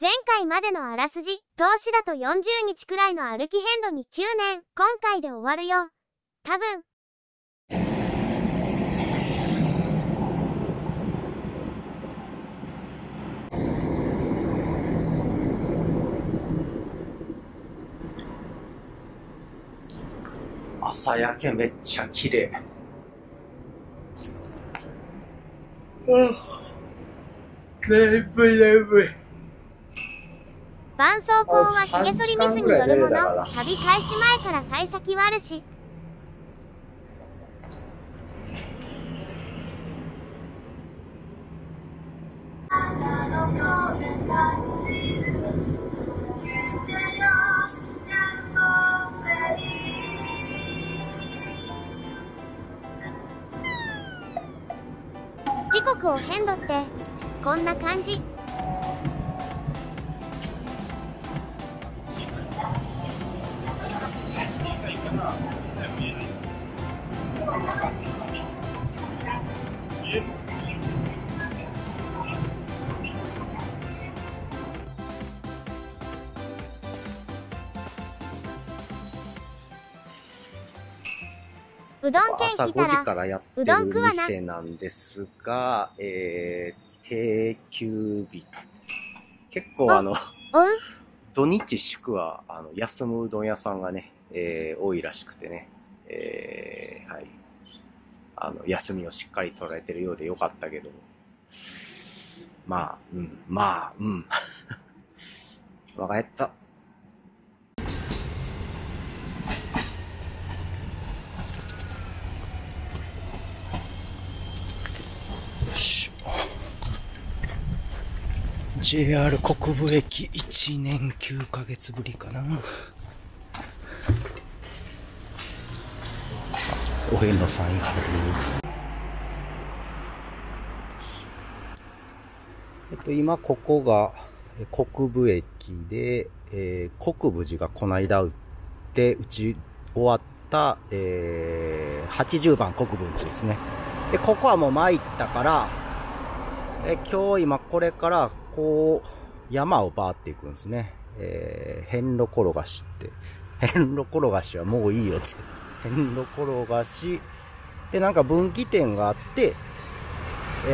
前回までのあらすじ、投資だと40日くらいの歩き遍路に9年、今回で終わるよ。多分。朝焼けめっちゃ綺麗。眠い。絆創膏は髭剃りミスによるもの。旅開始前から幸先はあるし。時刻を変動ってこんな感じ。うどん店来たら、朝5時からやってる店なんですが、定休日。結構土日祝は休むうどん屋さんがね、多いらしくてね、はい。休みをしっかり取られてるようでよかったけど、まあ、うん。わかった。JR 国分駅1年9ヶ月ぶりかな。お遍路さんやる。今ここが国分駅で、国分寺がこないだ打って打ち終わった、80番国分寺ですね。で、ここはもう参ったから、今日今これからこう、山をバーっていくんですね。遍路転がしって。遍路転がしはもういいよって。遍路転がし。で、なんか分岐点があって、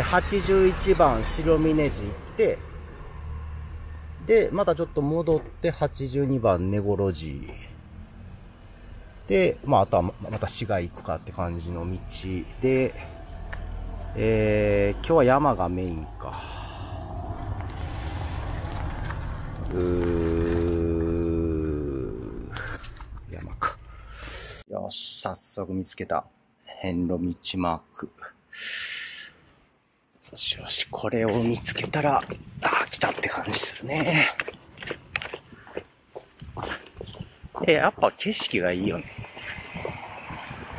81番白峰寺行って、で、またちょっと戻って82番根頃寺。で、まあ、あとはまた市街行くかって感じの道で、今日は山がメインか。山か。よし、早速見つけた。遍路道マーク。よし、これを見つけたら、来たって感じするね。やっぱ景色がいいよね。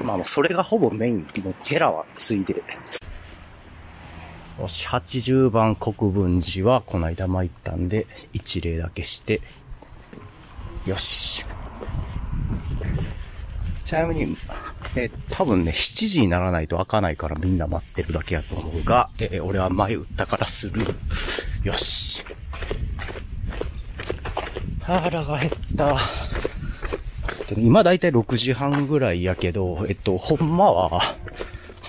まあもうそれがほぼメインの寺はついで。よし、80番国分寺はこないだ参ったんで、一礼だけして。よし。ちなみに、多分ね、7時にならないと開かないからみんな待ってるだけやと思うが、俺は前打ったからする。よし。腹が減った。今だいたい6時半ぐらいやけど、ほんまは、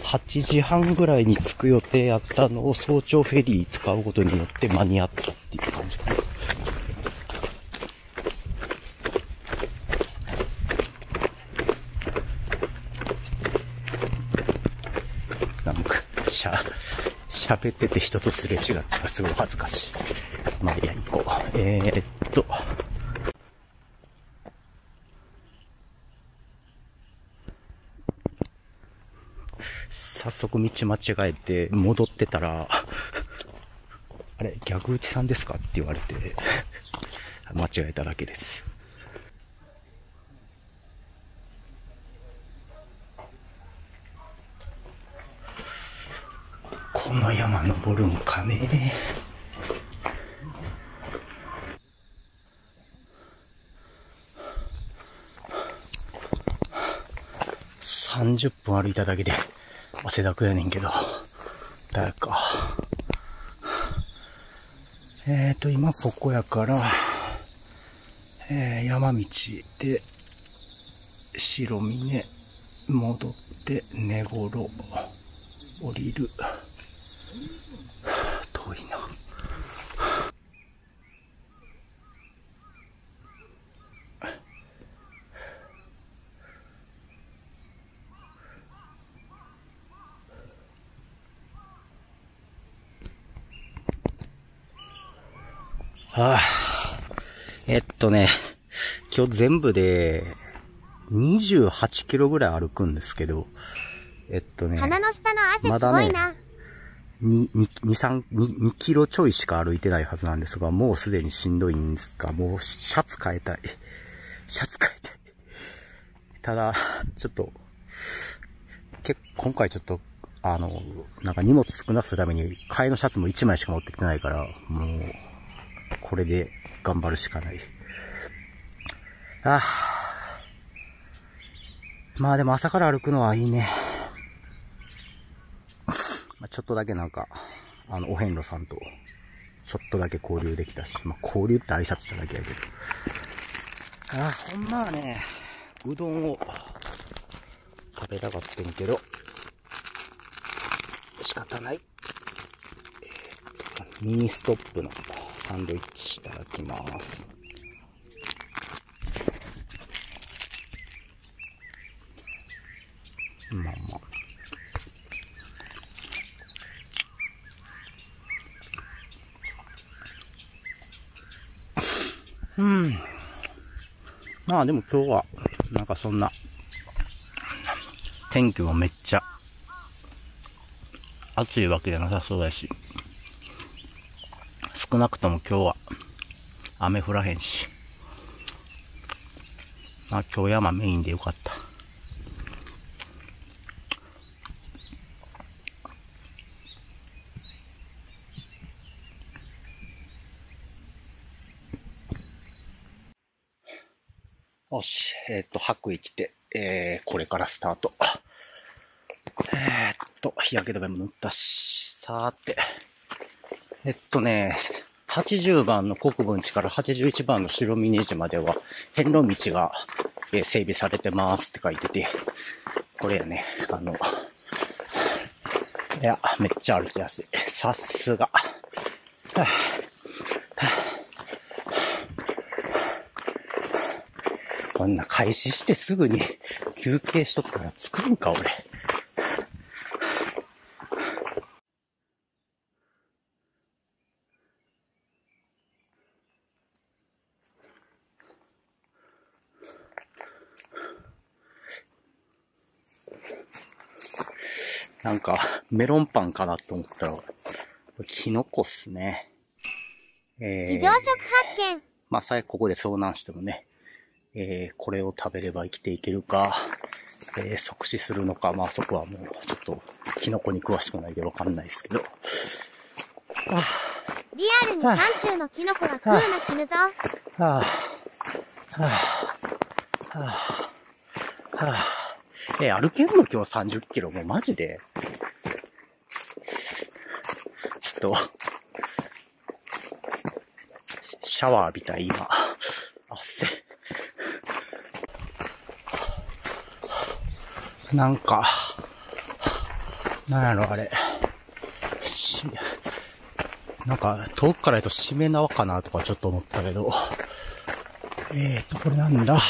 8時半ぐらいに着く予定やったのを早朝フェリー使うことによって間に合ったっていう感じかな。なんか、喋ってて人とすれ違ったらすごい恥ずかしい。まあ、いや、行こう。早速道間違えて戻ってたら、あれ、ギャグ打ちさんですかって言われて、間違えただけです。この山登るんかね。30分歩いただけで汗だくやねんけど、誰か。今、ポコヤから、山道で、白峰、戻って、根ごろ、降りる。遠いな。今日全部で28キロぐらい歩くんですけど、鼻の下の汗すごいな。2キロちょいしか歩いてないはずなんですが、もうすでにしんどいんですが、もうシャツ変えたい。シャツ変えたい。ただ、ちょっと、今回ちょっと、なんか荷物少なくするために、替えのシャツも1枚しか持ってきてないから、もう、これで頑張るしかない。ああ。まあでも朝から歩くのはいいね。ちょっとだけなんか、お遍路さんと、ちょっとだけ交流できたし、まあ交流って挨拶しただけやけど。ああ、ほんまはね、うどんを食べたかったんけど、仕方ない。ミニストップのサンドイッチいただきます。まあまあ。うん。まあでも今日は、なんかそんな、天気もめっちゃ、暑いわけじゃなさそうだし、少なくとも今日は、雨降らへんし、まあ今日山メインでよかった。よし、白衣着て、これからスタート。日焼け止めも塗ったし、さーて。80番の国分寺から81番の白峰寺までは、遍路道が、整備されてますって書いてて、これやね、いや、めっちゃ歩きやすい。さすが。こんな開始してすぐに休憩しとったら作るんか、俺。なんか、メロンパンかなと思ったら、キノコっすね。非常食発見。まあ、さえここで遭難してもね。これを食べれば生きていけるか、即死するのか、まあそこはもうちょっと、キノコに詳しくないでわかんないですけど。あリアルに山中のキノコは食うの死ぬぞ。はぁ、はぁ、はぁ、はぁ、歩けんの今日30キロもうマジで。ちょっと、シャワー浴びたい今。汗。なんか、なんやろあれ。なんか、遠くから言うとしめ縄かなとかちょっと思ったけど。これなんだ。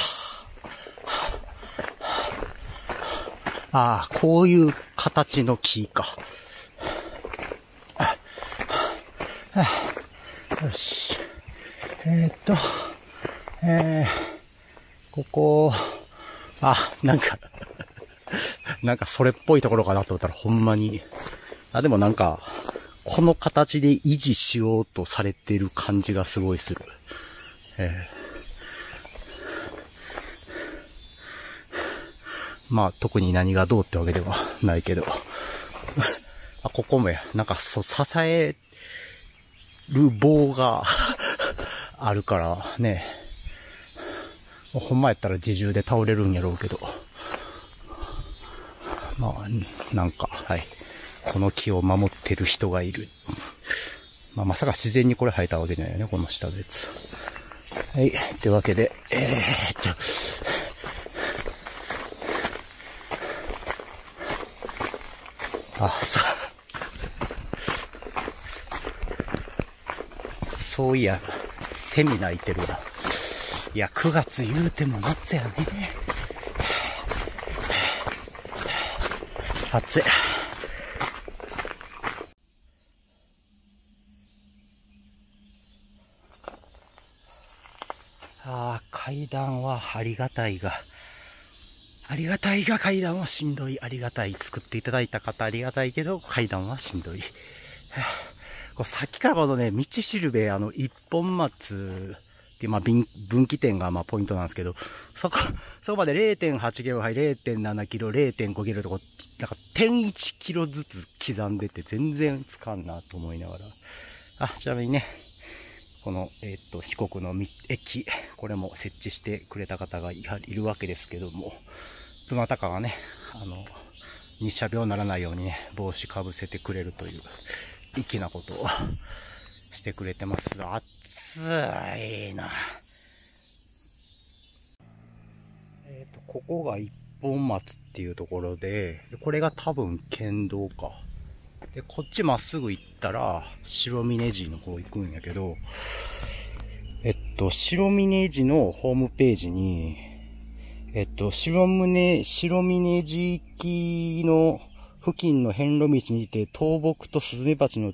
ああ、こういう形の木か。よし。ここ、あ、なんかそれっぽいところかなと思ったらほんまに。あ、でもなんか、この形で維持しようとされてる感じがすごいする。まあ特に何がどうってわけではないけど。あ、ここもや、なんか支える棒があるからね。ほんまやったら自重で倒れるんやろうけど。まあ、なんか、はい。この木を守ってる人がいる。まあ、まさか自然にこれ生えたわけじゃないよね、この下のやつ。はい。ってわけで、あ、さ、そういや、セミ鳴いてるわ。いや、9月言うても夏やね。暑い。ああ、階段はありがたいが、階段はしんどい。ありがたい。作っていただいた方ありがたいけど、階段はしんどい。さっきからこのね、道しるべ、一本松っていう、まあ、分岐点が、まあ、ポイントなんですけど、そこまで 0.8 キロ入 0.7 キロ、0.5 キロとか、なんか、0.1 キロずつ刻んでて、全然つかんなと思いながら。あ、ちなみにね、この、四国の駅、これも設置してくれた方がいるわけですけども、どなたかがね、日射病にならないようにね、帽子かぶせてくれるという、粋なことをしてくれてます。暑いな。ここが一本松っていうところで、これが多分県道か。で、こっちまっすぐ行ったら、白峰寺の方行くんやけど、白峰寺のホームページに、白峰寺行きの付近の遍路道にて、倒木とスズメバチの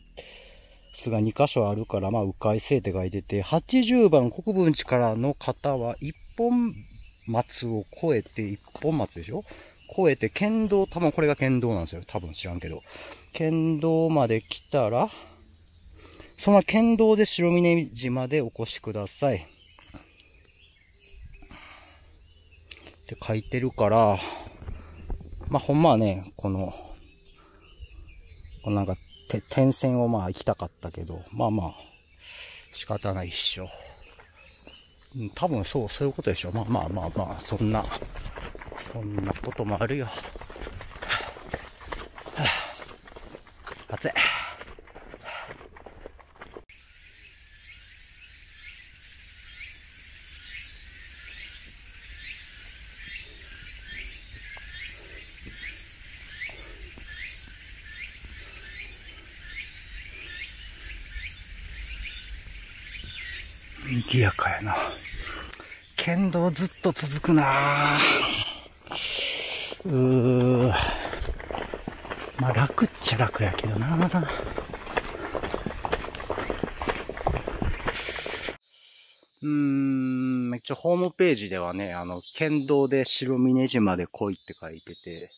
巣が2箇所あるから、まあ、迂回せえって書いてて、80番国分寺からの方は、一本松を越えて、一本松でしょ？越えて、県道、多分これが県道なんですよ。多分知らんけど。県道まで来たら、その県道で白峰寺までお越しください。って書いてるから、まあ、ほんまはね、このなんか、点線をまあ行きたかったけど、まあまあ、仕方ないっしょ。多分そういうことでしょ。まあ、そんなこともあるよ。暑い。賑やかやな。県道ずっと続くな。まあ楽っちゃ楽やけどな。一応ホームページではね、県道で白峰寺まで来いって書いてて。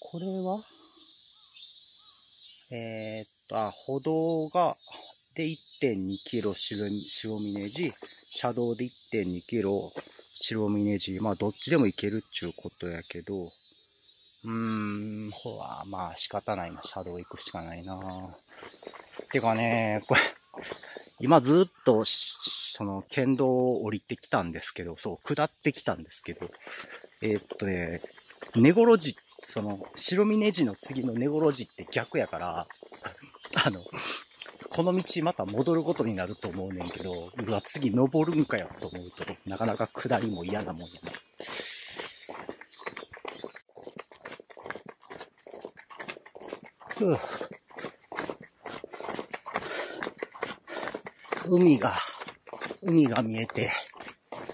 これは歩道が、で 1.2 キロ白峰寺、車道で 1.2 キロ白峰寺、まあどっちでも行けるっちゅうことやけど、ほら、まあ仕方ないな、車道行くしかないな。てかね、これ、今ずっと、県道を降りてきたんですけど、下ってきたんですけど、根室寺、白峰寺の次の根室寺って逆やから、この道また戻ることになると思うねんけど、うわ、次登るんかよと思うと、なかなか下りも嫌なもんやな。海が見えて、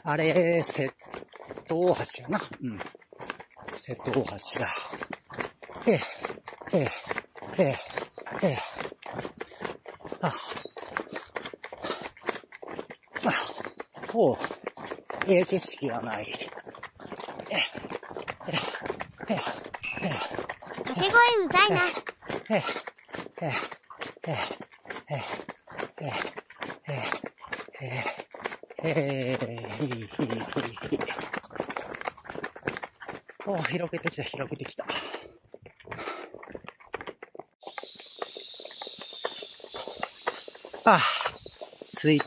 あれ、瀬戸大橋やな。うん。瀬戸大橋だ。景色がない。掛け声うざいな。広げてきた、あ、着い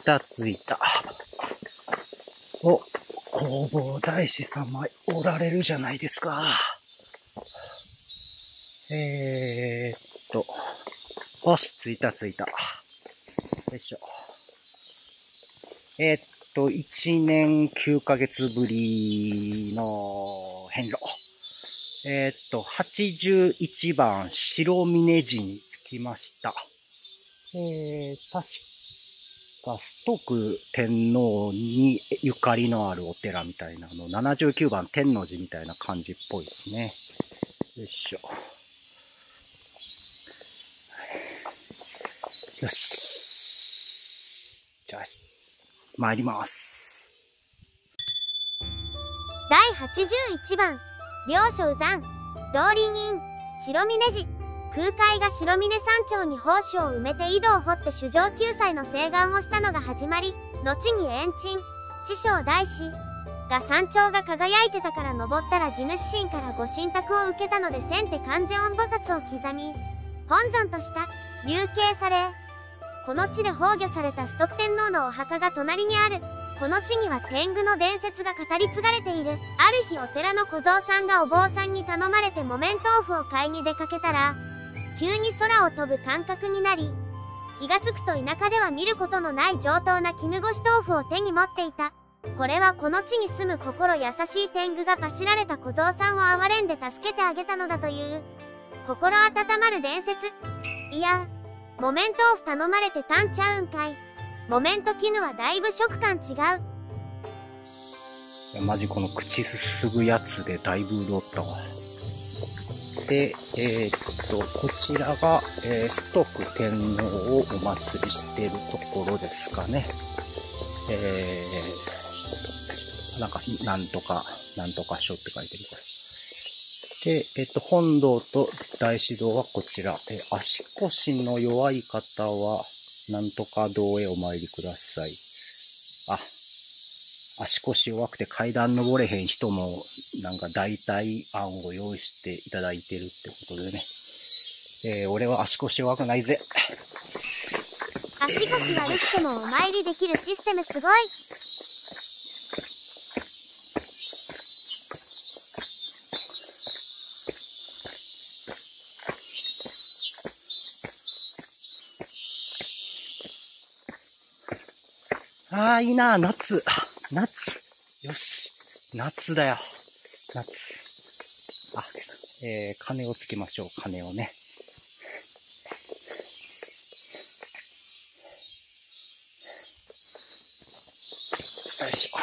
た。お、弘法大師様おられるじゃないですか。よし、着いた。よいしょ。1年9ヶ月ぶりの遍路。81番白峰寺に着きました。確か崇徳天皇にゆかりのあるお寺みたいなの、79番天王寺みたいな感じっぽいですね。よいしょ。よし。じゃあ、参ります。第81番、両所山、道理人、白峰寺。空海が白峰山頂に法師を埋めて井戸を掘って衆生救済の請願をしたのが始まり、後に延鎮、智勝大師が山頂が輝いてたから登ったら地主神からご神託を受けたので千手観世音菩薩を刻み、本尊とした、流刑され、この地で崩御された崇徳天皇のお墓が隣にある。この地には天狗の伝説が語り継がれている。ある日お寺の小僧さんがお坊さんに頼まれて木綿豆腐を買いに出かけたら、急に空を飛ぶ感覚になり、気がつくと田舎では見ることのない上等な絹ごし豆腐を手に持っていた。これはこの地に住む心優しい天狗が走られた小僧さんを憐れんで助けてあげたのだという、心温まる伝説。いや、木綿豆腐頼まれてたんちゃうんかい。木綿と絹はだいぶ食感違う。いや、マジこの口すすぐやつでだいぶ潤ったわ。で、こちらが、崇徳天皇をお祭りしてるところですかね。なんとか書って書いてるこれ。で、本堂と大師堂はこちら。足腰の弱い方は、なんとか堂へお参りください。あ、足腰弱くて階段登れへん人も、なんか代替案を用意していただいてるってことでね。俺は足腰弱くないぜ。足腰悪くてもお参りできるシステムすごい。ああ、いいな、夏。よし。夏だよ。夏。あ、鐘をつけましょう、鐘をね。よいしょ。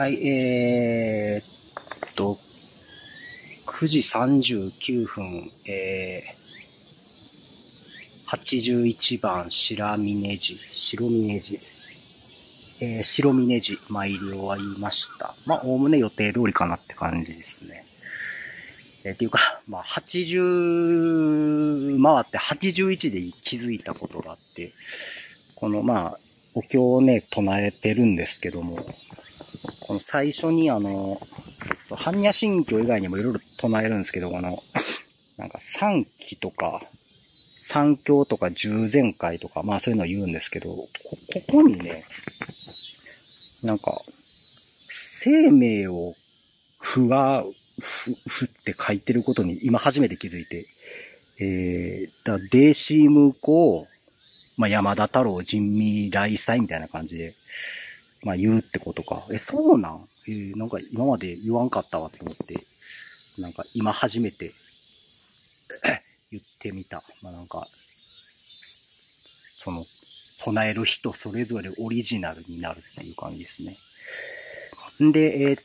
はい、9時39分、81番白峰寺。白峰寺参り終わりました。まあ、おおむね予定通りかなって感じですね。っていうか、まあ、80回って81で気づいたことがあって、このまあ、お経をね、唱えてるんですけども、この最初に般若心経以外にもいろいろ唱えるんですけど、なんか三期とか、三教とか十全回とか、まあそういうのを言うんですけど、ここにね、なんか、生命をふって書いてることに今初めて気づいて、デーシームーコー、まあ山田太郎人味来祭みたいな感じで、まあ言うってことか。そうなん？なんか今まで言わんかったわと思って、なんか今初めて言ってみた。まあなんか、その、唱える人それぞれオリジナルになるっていう感じですね。んで、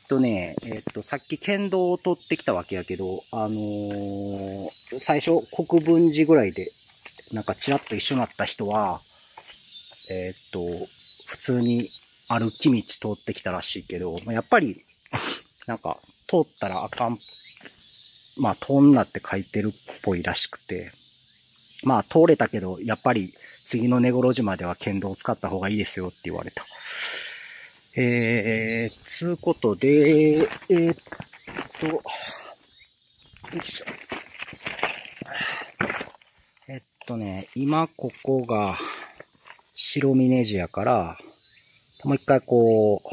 さっき剣道を取ってきたわけやけど、最初国分寺ぐらいで、なんかチラッと一緒になった人は、普通に、歩き道通ってきたらしいけど、やっぱり、なんか、通ったらあかん、まあ、通んなって書いてるっぽいらしくて、まあ、通れたけど、やっぱり、次の根頃島では剣道を使った方がいいですよって言われた。つうことで、よいしょ。今ここが白峰寺やから、もう一回こう、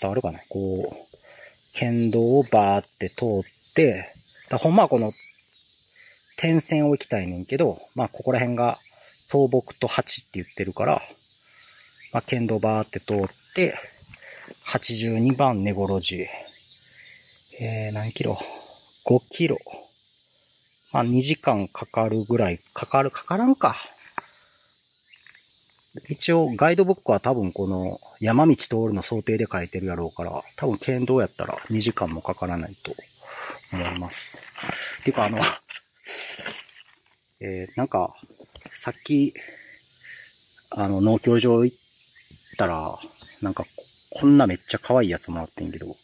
伝わるかな？こう、県道をバーって通って、ほんまはこの、点線を行きたいねんけど、まあここら辺が倒木と8って言ってるから、まあ県道バーって通って、82番根頃寺。何キロ？ 5 キロ。まあ2時間かかるぐらい、かからんか。一応ガイドブックは多分この山道通るの想定で書いてるやろうから、多分県道やったら2時間もかからないと思います。ていうかなんか、さっき、農協場行ったら、なんか、こんなめっちゃ可愛いやつもらってんけど、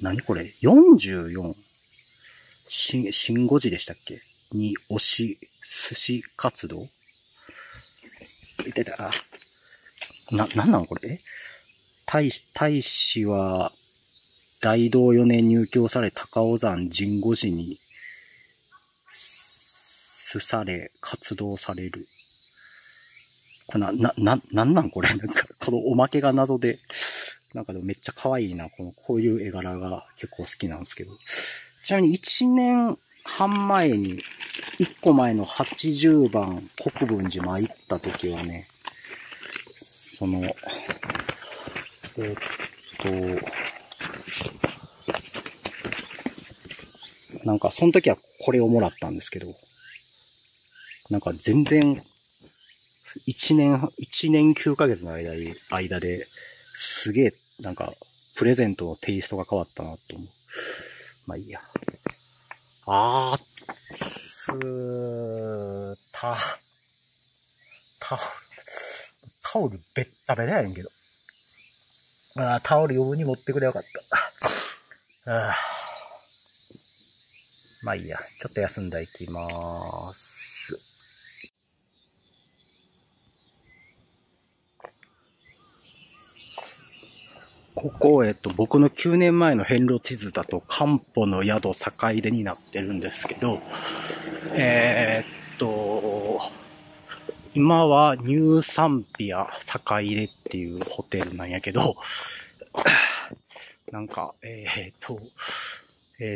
何これ ?44? 新5時でしたっけに、寿司活動いてた。なんなのこれ大使は、大同4年入教され、高尾山神護寺に、すされ、活動される。これなんこれなんか、このおまけが謎で、なんかでもめっちゃ可愛いな、こういう絵柄が結構好きなんですけど。ちなみに1年半前に、1個前の80番国分寺参った時はね、なんかその時はこれをもらったんですけど、なんか全然、1年9ヶ月の間で、すげえ、なんか、プレゼントのテイストが変わったなと思う。まあいいや。タオルべったべだやねんけど。ああ、タオル余分に持ってくれよかった。ああ。まあいいや。ちょっと休んだいきまーす。ここ、僕の9年前の遍路地図だと、漢方の宿坂出になってるんですけど、今はニューサンピア坂出っていうホテルなんやけど、なんか、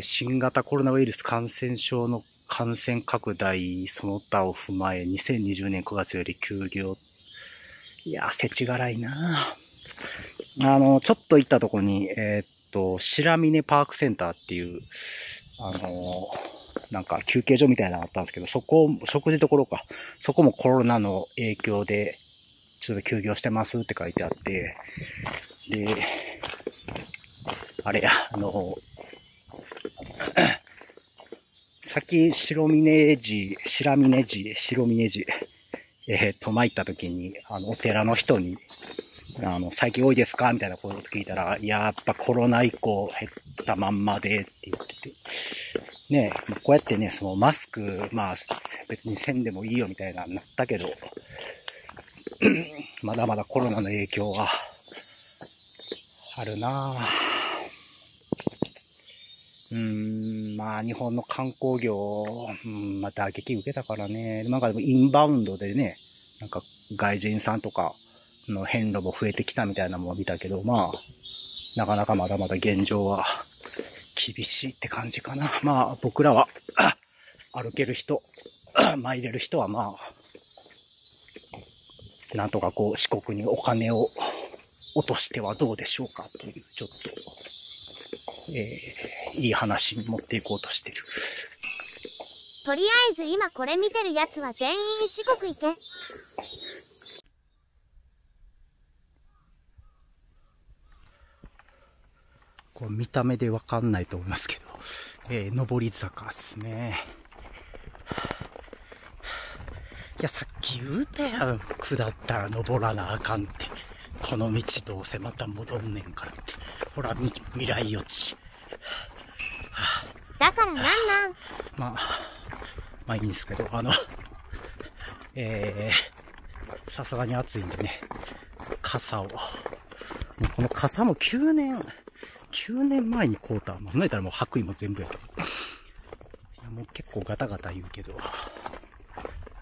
新型コロナウイルス感染症の感染拡大、その他を踏まえ、2020年9月より休業。いや、世知辛いなぁ。ちょっと行ったとこに、白峰パークセンターっていう、なんか休憩所みたいなのがあったんですけど、そこ、食事どころか、そこもコロナの影響で、ちょっと休業してますって書いてあって、で、あれや、さっき白峰寺、参った時に、お寺の人に、最近多いですかみたいなこと聞いたら、やっぱコロナ以降減ったまんまでって言ってて。ねえ、こうやってね、マスク、まあ、別にせんでもいいよみたいななったけど、まだまだコロナの影響は、あるなぁ。まあ、日本の観光業、また打撃受けたからね。なんかでもインバウンドでね、なんか外人さんとか、の変路も増えてきたみたいなものを見たけど、まあ、なかなかまだまだ現状は厳しいって感じかな。まあ、僕らは、歩ける人、参れる人はまあ、なんとかこう、四国にお金を落としてはどうでしょうかという、ちょっと、いい話に持っていこうとしてる。とりあえず今これ見てるやつは全員四国行け。こう見た目でわかんないと思いますけど、上り坂っすね。いや、さっき言うたやん。下ったら登らなあかんって。この道どうせまた戻んねんからって。ほら、未来予知。だからなん。まあいいんですけど、さすがに暑いんでね、傘を。この傘も9年前に買うた。まあ、考えたらもう白衣も全部やけど。もう結構ガタガタ言うけど。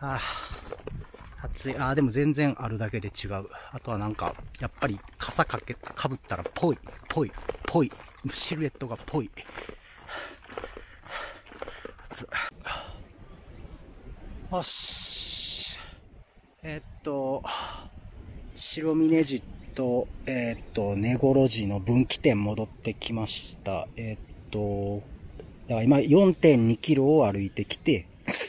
ああ、暑い。ああ、でも全然あるだけで違う。あとはなんか、やっぱり傘かぶったらぽい。シルエットがぽい。暑い。よし。白峰寺と、根来寺の分岐点戻ってきました。だから今 4.2 キロを歩いてきて、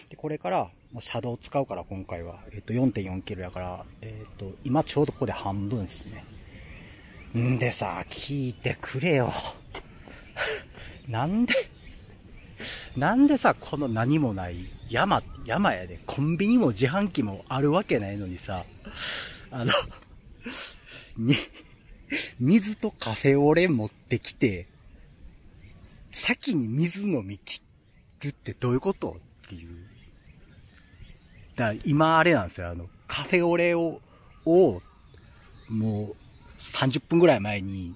でこれから、車道を使うから今回は、4.4 キロやから、今ちょうどここで半分ですね。んでさ、聞いてくれよ。なんでさ、この何もない山やで、コンビニも自販機もあるわけないのにさ、水とカフェオレ持ってきて、先に水飲み切るってどういうことっていう。だから今あれなんですよ、カフェオレをもう30分ぐらい前に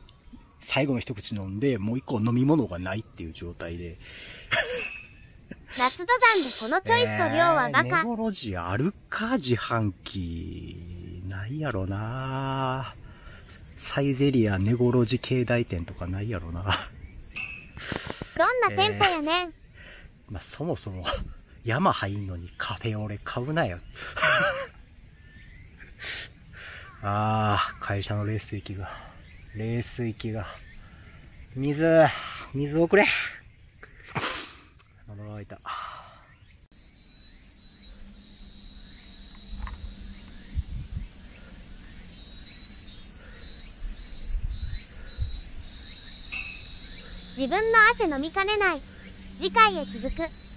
最後の一口飲んで、もう一個飲み物がないっていう状態で。夏登山でこのチョイスと量はバカ。根来寺あるか、自販機。ないやろな。サイゼリア根来寺境内店とかないやろな。どんな店舗やねん。まあ、そもそも。山入んのにカフェオレ買うなよ。ああ、会社の冷水器が。水をくれ。喉が開いた。自分の汗飲みかねない。次回へ続く。